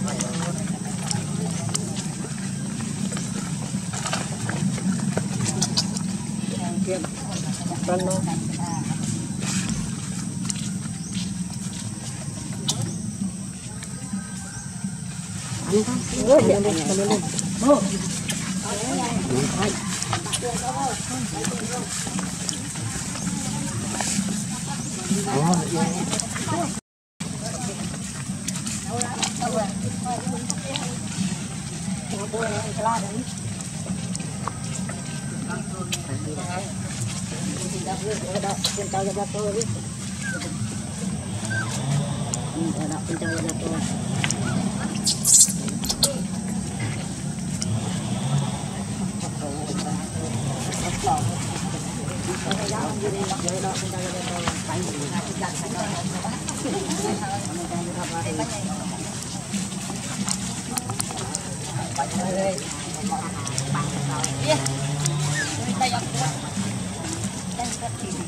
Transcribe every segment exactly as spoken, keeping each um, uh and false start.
Hãy subscribe cho kênh Ghiền Mì Gõ để không bỏ lỡ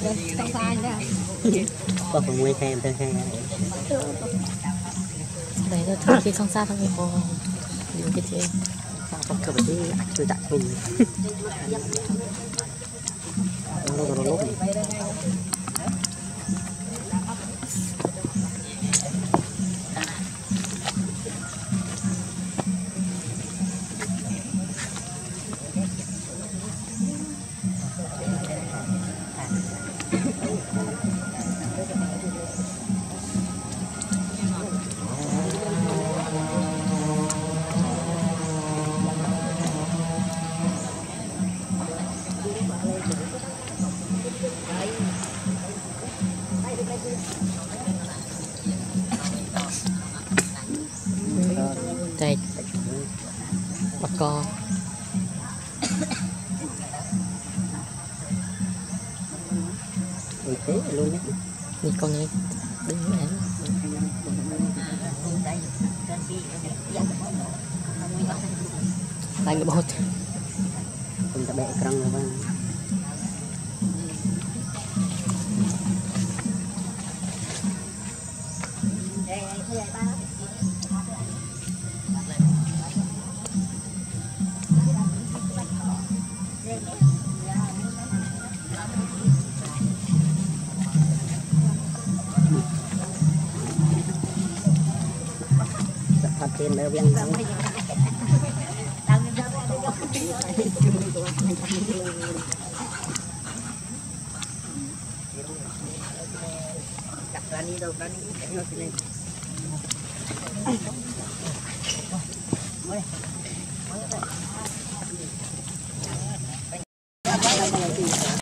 ก็ผมไม่แค่เป็นแค่นั้นเลยเราทั้งที่สองซาทั้งอีโคอยู่ที่เจ๊ก็เกิดแบบนี้ตัวจัดคุณเราจะลบก็นี่คนนี้ดึงแหวนไปกับบอสผมจะแบกกรังเลยบ้างHãy subscribe cho kênh Ghiền Mì Gõ Để không bỏ lỡ những video hấp dẫn